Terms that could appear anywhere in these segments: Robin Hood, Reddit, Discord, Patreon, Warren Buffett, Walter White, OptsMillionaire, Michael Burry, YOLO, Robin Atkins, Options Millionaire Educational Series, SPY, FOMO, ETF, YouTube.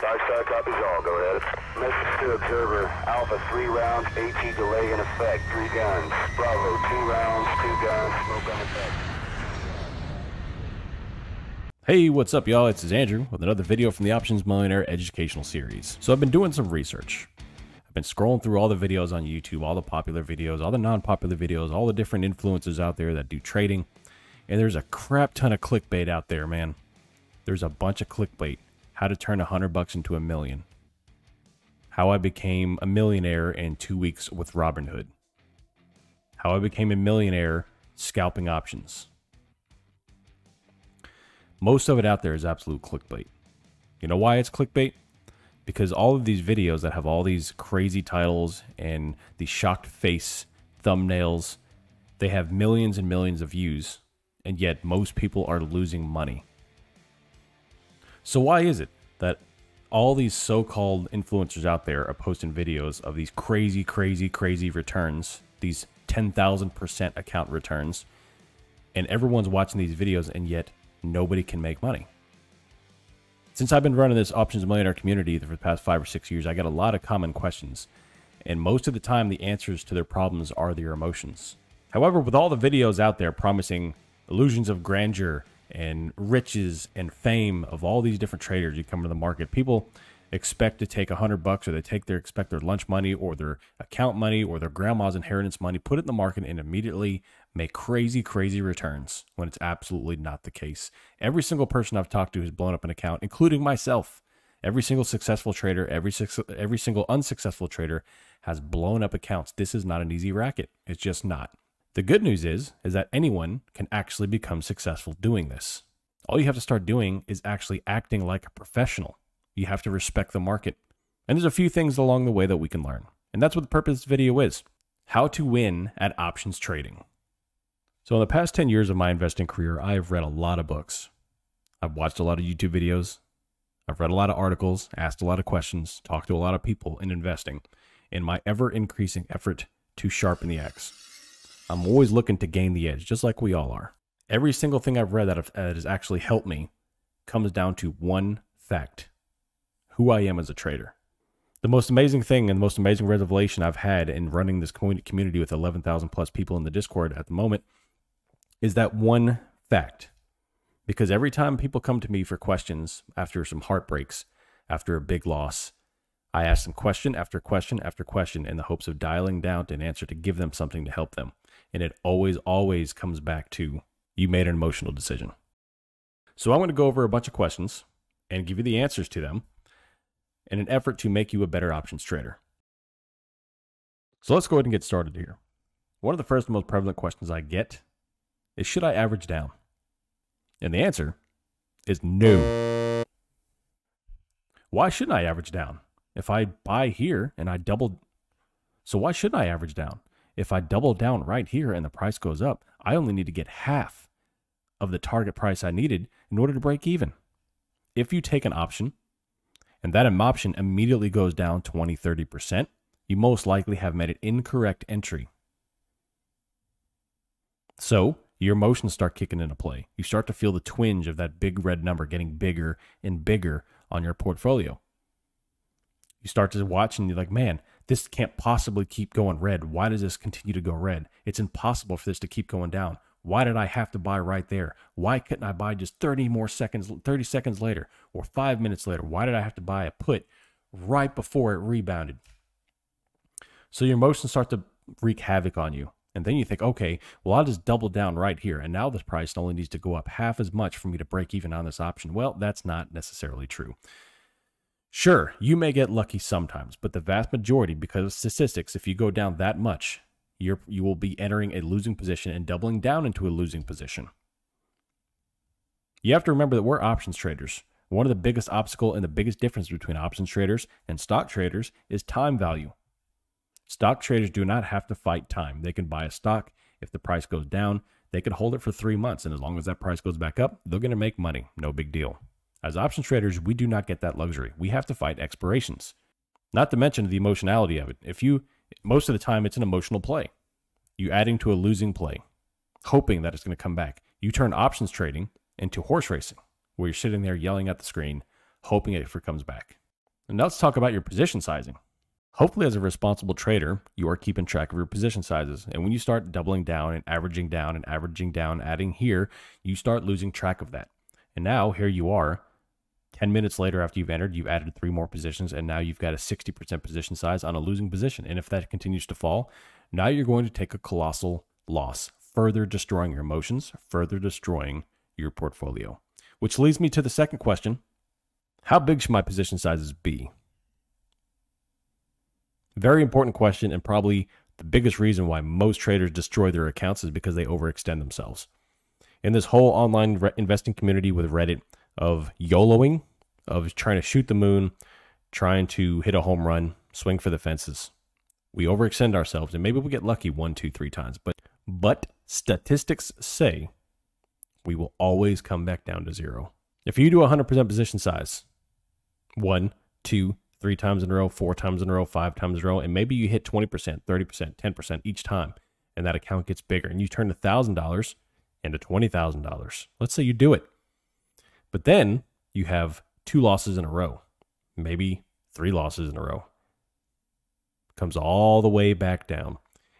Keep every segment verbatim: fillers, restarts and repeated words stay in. Five star copies all, go ahead. Message to observer, Alpha three rounds, AT delay in effect, three guns. Bravo two rounds, two guns, smoke on effect. Hey, what's up y'all? It's Andrew with another video from the Options Millionaire Educational Series. So I've been doing some research. I've been scrolling through all the videos on YouTube, all the popular videos, all the non-popular videos, all the different influencers out there that do trading. And there's a crap ton of clickbait out there, man. There's a bunch of clickbait. How to turn a hundred bucks into a million. How I became a millionaire in two weeks with Robin Hood. How I became a millionaire scalping options. Most of it out there is absolute clickbait. You know why it's clickbait? Because all of these videos that have all these crazy titles and the shocked face thumbnails, they have millions and millions of views, and yet most people are losing money. So why is it that all these so-called influencers out there are posting videos of these crazy, crazy, crazy returns, these ten thousand percent account returns, and everyone's watching these videos and yet nobody can make money? Since I've been running this Options Millionaire community for the past five or six years, I get a lot of common questions, and most of the time the answers to their problems are their emotions. However, with all the videos out there promising illusions of grandeur, and riches and fame of all these different traders, you come to the market, people expect to take a hundred bucks, or they take their expect their lunch money or their account money or their grandma's inheritance money, put it in the market and immediately make crazy, crazy returns when it's absolutely not the case. Every single person I've talked to has blown up an account, including myself. Every single successful trader, every, every single unsuccessful trader has blown up accounts. This is not an easy racket. It's just not. The good news is, is that anyone can actually become successful doing this. All you have to start doing is actually acting like a professional. You have to respect the market. And there's a few things along the way that we can learn. And that's what the purpose of this video is. How to win at options trading. So in the past ten years of my investing career, I have read a lot of books. I've watched a lot of YouTube videos. I've read a lot of articles, asked a lot of questions, talked to a lot of people in investing in my ever-increasing effort to sharpen the axe. I'm always looking to gain the edge, just like we all are. Every single thing I've read that has actually helped me comes down to one fact: who I am as a trader. The most amazing thing and the most amazing revelation I've had in running this community with eleven thousand plus people in the Discord at the moment is that one fact. Because every time people come to me for questions after some heartbreaks, after a big loss, I ask them question after question after question in the hopes of dialing down to an answer to give them something to help them. And it always, always comes back to, you made an emotional decision. So I'm going to go over a bunch of questions and give you the answers to them in an effort to make you a better options trader. So let's go ahead and get started here. One of the first and most prevalent questions I get is, should I average down? And the answer is no. Why shouldn't I average down? If I buy here and I double, so why shouldn't I average down? If I double down right here and the price goes up, I only need to get half of the target price I needed in order to break even. If you take an option and that option immediately goes down twenty, thirty percent, you most likely have made an incorrect entry. So your emotions start kicking into play. You start to feel the twinge of that big red number getting bigger and bigger on your portfolio. You start to watch and you're like, man, this can't possibly keep going red. Why does this continue to go red? It's impossible for this to keep going down. Why did I have to buy right there? Why couldn't I buy just thirty more seconds, thirty seconds later or five minutes later? Why did I have to buy a put right before it rebounded? So your emotions start to wreak havoc on you. And then you think, okay, well, I'll just double down right here. And now this price only needs to go up half as much for me to break even on this option. Well, that's not necessarily true. Sure, you may get lucky sometimes, but the vast majority, because of statistics, if you go down that much, you're, you will be entering a losing position and doubling down into a losing position. You have to remember that we're options traders. One of the biggest obstacles and the biggest difference between options traders and stock traders is time value. Stock traders do not have to fight time. They can buy a stock. If the price goes down, they could hold it for three months, and as long as that price goes back up, they're going to make money. No big deal. As option traders, we do not get that luxury. We have to fight expirations. Not to mention the emotionality of it. If you, most of the time, it's an emotional play. You're adding to a losing play, hoping that it's going to come back. You turn options trading into horse racing, where you're sitting there yelling at the screen, hoping it comes back. And now let's talk about your position sizing. Hopefully, as a responsible trader, you are keeping track of your position sizes. And when you start doubling down and averaging down and averaging down, adding here, you start losing track of that. And now here you are, ten minutes later after you've entered, you've added three more positions, and now you've got a sixty percent position size on a losing position. And if that continues to fall, now you're going to take a colossal loss, further destroying your emotions, further destroying your portfolio. Which leads me to the second question. How big should my position sizes be? Very important question, and probably the biggest reason why most traders destroy their accounts is because they overextend themselves. In this whole online investing community with Reddit of YOLOing, of trying to shoot the moon, trying to hit a home run, swing for the fences, we overextend ourselves, and maybe we'll get lucky one, two, three times. But, but statistics say we will always come back down to zero. If you do one hundred percent position size, one, two, three times in a row, four times in a row, five times in a row, and maybe you hit twenty percent, thirty percent, ten percent each time, and that account gets bigger, and you turn one thousand dollars into twenty thousand dollars. Let's say you do it. But then you have two losses in a row, maybe three losses in a row. It comes all the way back down.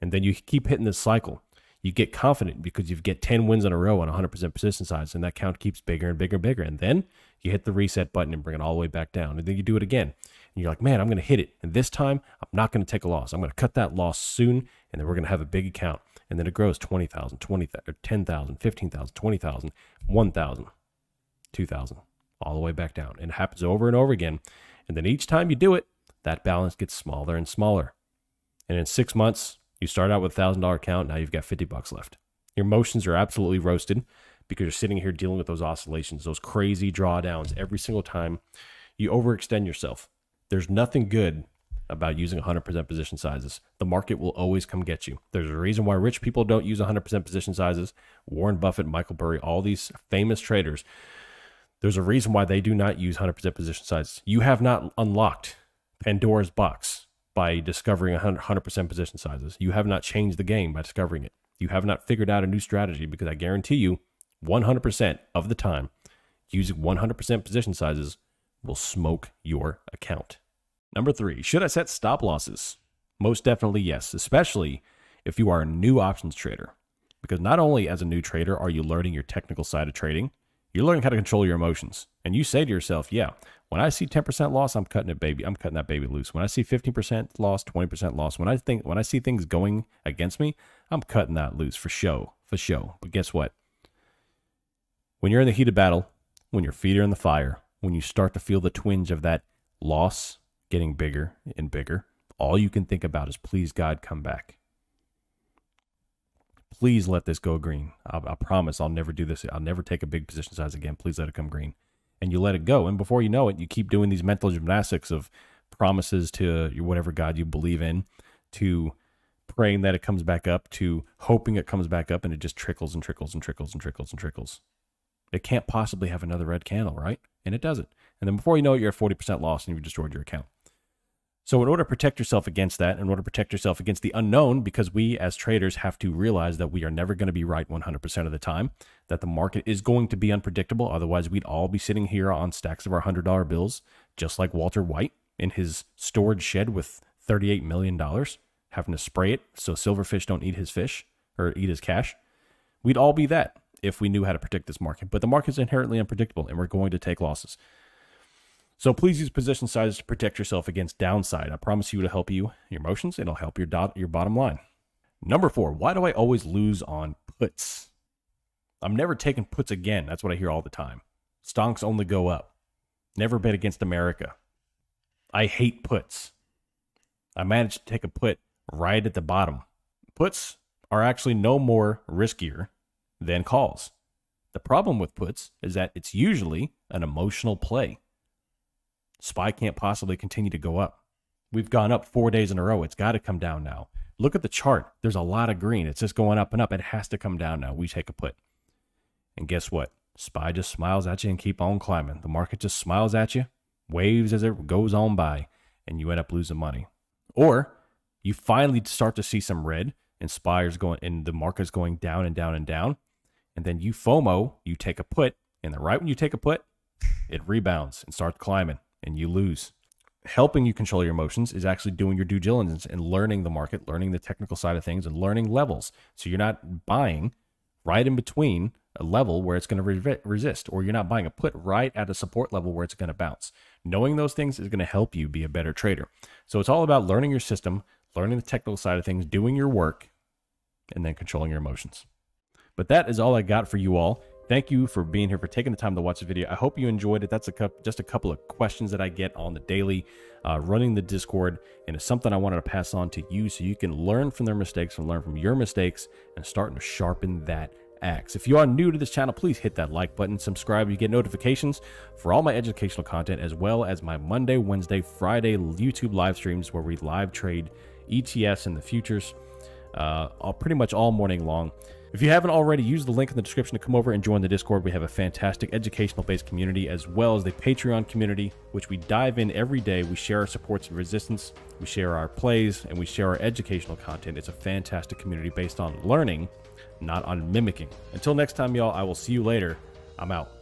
And then you keep hitting this cycle. You get confident because you get ten wins in a row on one hundred percent position size, and that count keeps bigger and bigger and bigger. And then you hit the reset button and bring it all the way back down. And then you do it again. And you're like, man, I'm going to hit it. And this time, I'm not going to take a loss. I'm going to cut that loss soon, and then we're going to have a big account. And then it grows twenty thousand, twenty thousand, ten thousand, fifteen thousand, twenty thousand, one thousand, two thousand, all the way back down. And it happens over and over again. And then each time you do it, that balance gets smaller and smaller. And in six months, you start out with a one thousand dollar account. Now you've got fifty bucks left. Your emotions are absolutely roasted because you're sitting here dealing with those oscillations, those crazy drawdowns every single time you overextend yourself. There's nothing good about using one hundred percent position sizes. The market will always come get you. There's a reason why rich people don't use one hundred percent position sizes. Warren Buffett, Michael Burry, all these famous traders. There's a reason why they do not use one hundred percent position sizes. You have not unlocked Pandora's box by discovering one hundred percent position sizes. You have not changed the game by discovering it. You have not figured out a new strategy, because I guarantee you one hundred percent of the time, using one hundred percent position sizes will smoke your account. Number three, should I set stop losses? Most definitely yes, especially if you are a new options trader. Because not only as a new trader are you learning your technical side of trading, you're learning how to control your emotions. And you say to yourself, yeah, when I see ten percent loss, I'm cutting it, baby. I'm cutting that baby loose. When I see fifteen percent loss, twenty percent loss, when I think when I see things going against me, I'm cutting that loose for show, for show. But guess what? When you're in the heat of battle, when your feet are in the fire, when you start to feel the twinge of that loss getting bigger and bigger, all you can think about is, please God, come back. Please let this go green. I, I promise I'll never do this. I'll never take a big position size again. Please let it come green. And you let it go. And before you know it, you keep doing these mental gymnastics of promises to whatever God you believe in, to praying that it comes back up, to hoping it comes back up, and it just trickles and trickles and trickles and trickles and trickles. It can't possibly have another red candle, right? And it doesn't. And then before you know it, you're at forty percent loss and you've destroyed your account. So in order to protect yourself against that, in order to protect yourself against the unknown, because we as traders have to realize that we are never going to be right one hundred percent of the time, that the market is going to be unpredictable. Otherwise, we'd all be sitting here on stacks of our one hundred dollar bills, just like Walter White in his storage shed with thirty-eight million dollars, having to spray it so silverfish don't eat his fish or eat his cash. We'd all be that if we knew how to predict this market. But the market's inherently unpredictable, and we're going to take losses. So please use position sizes to protect yourself against downside. I promise you it'll help you, your emotions, it'll help your dot, your bottom line. Number four, why do I always lose on puts? I'm never taking puts again. That's what I hear all the time. Stonks only go up. Never bet against America. I hate puts. I managed to take a put right at the bottom. Puts are actually no more riskier than calls. The problem with puts is that it's usually an emotional play. S P Y can't possibly continue to go up. We've gone up four days in a row. It's got to come down now. Look at the chart. There's a lot of green. It's just going up and up. It has to come down now. We take a put. And guess what? S P Y just smiles at you and keep on climbing. The market just smiles at you, waves as it goes on by, and you end up losing money. Or you finally start to see some red, and S P Y is going, and the market's going down and down and down. And then you FOMO, you take a put, and then right when you take a put, it rebounds and starts climbing. And you lose. helping you control your emotions is actually doing your due diligence and learning the market, learning the technical side of things, and learning levels. So you're not buying right in between a level where it's going to re- resist, or you're not buying a put right at a support level where it's going to bounce. Knowing those things is going to help you be a better trader. So it's all about learning your system, learning the technical side of things, doing your work, and then controlling your emotions. But that is all I got for you all. Thank you for being here, for taking the time to watch the video. I hope you enjoyed it. That's a couple, just a couple of questions that I get on the daily, uh, running the Discord, and it's something I wanted to pass on to you so you can learn from their mistakes and learn from your mistakes and starting to sharpen that axe. If you are new to this channel, please hit that like button, subscribe. You get notifications for all my educational content, as well as my Monday, Wednesday, Friday YouTube live streams where we live trade E T Fs and the futures, uh, all, pretty much all morning long. If you haven't already, use the link in the description to come over and join the Discord. We have a fantastic educational-based community, as well as the Patreon community, which we dive in every day. We share our supports and resistance, we share our plays, and we share our educational content. It's a fantastic community based on learning, not on mimicking. Until next time, y'all, I will see you later. I'm out.